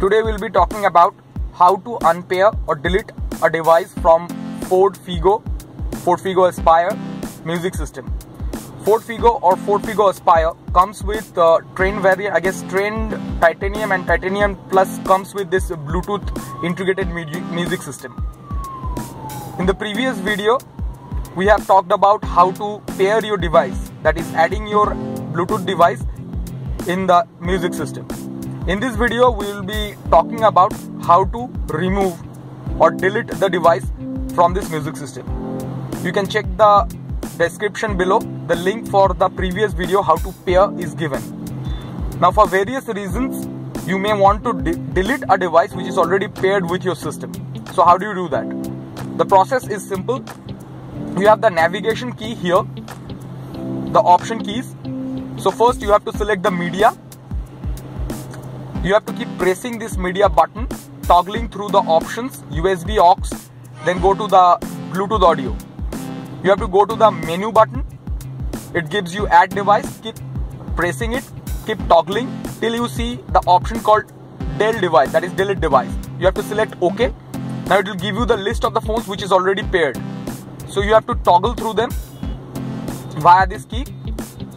Today we'll be talking about how to unpair or delete a device from Ford Figo Aspire music system. Ford Figo or Ford Figo Aspire comes with trained titanium, and titanium plus comes with this Bluetooth integrated music system. In the previous video, we have talked about how to pair your device, that is adding your Bluetooth device in the music system. In this video, we will be talking about how to remove or delete the device from this music system. You can check the description below. The link for the previous video how to pair is given. Now, for various reasons, you may want to delete a device which is already paired with your system. So how do you do that? The process is simple. You have the navigation key here, the option keys. So first you have to select the media. You have to keep pressing this media button, toggling through the options, USB aux, then go to the Bluetooth audio. You have to go to the menu button. It gives you add device, keep pressing it, keep toggling till you see the option called del device, that is delete device. You have to select OK. Now it will give you the list of the phones which is already paired. So you have to toggle through them via this key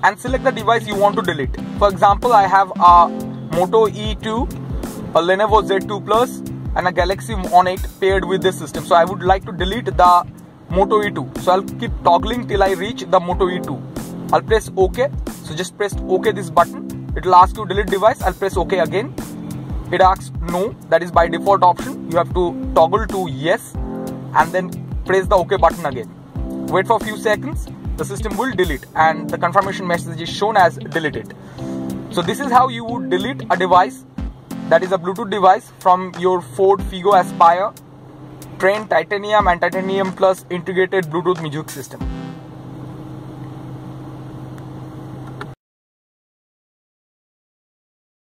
and select the device you want to delete. For example, I have a Moto E2, a Lenovo Z2 Plus and a Galaxy On8 paired with this system. So I would like to delete the Moto E2. So I'll keep toggling till I reach the Moto E2. I'll press OK. So just press OK this button. It will ask you delete device. I'll press OK again. It asks no. That is by default option. You have to toggle to yes and then press the OK button again. Wait for a few seconds. The system will delete and the confirmation message is shown as deleted. So this is how you would delete a device, that is a Bluetooth device, from your Ford Figo Aspire trained titanium and titanium plus integrated Bluetooth music system.